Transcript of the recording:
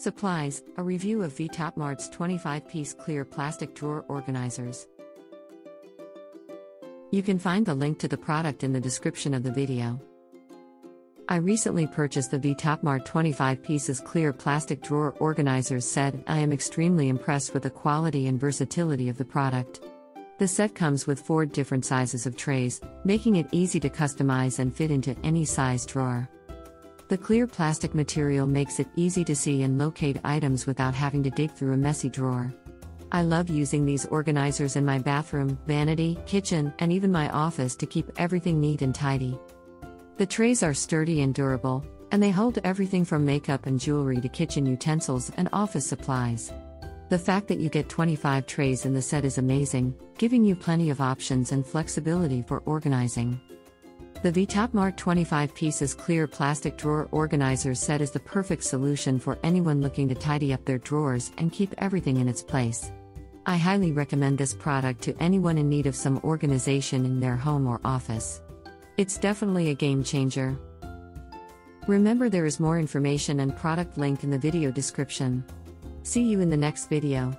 Supplies, a review of Vtopmart's 25-piece clear plastic drawer organizers. You can find the link to the product in the description of the video. I recently purchased the Vtopmart 25 pieces clear plastic drawer organizers set. I am extremely impressed with the quality and versatility of the product. The set comes with 4 different sizes of trays, making it easy to customize and fit into any size drawer. The clear plastic material makes it easy to see and locate items without having to dig through a messy drawer. I love using these organizers in my bathroom, vanity, kitchen, and even my office to keep everything neat and tidy. The trays are sturdy and durable, and they hold everything from makeup and jewelry to kitchen utensils and office supplies. The fact that you get 25 trays in the set is amazing, giving you plenty of options and flexibility for organizing. The Vtopmart 25 pieces clear plastic drawer organizer set is the perfect solution for anyone looking to tidy up their drawers and keep everything in its place. I highly recommend this product to anyone in need of some organization in their home or office. It's definitely a game changer. Remember, there is more information and product link in the video description. See you in the next video.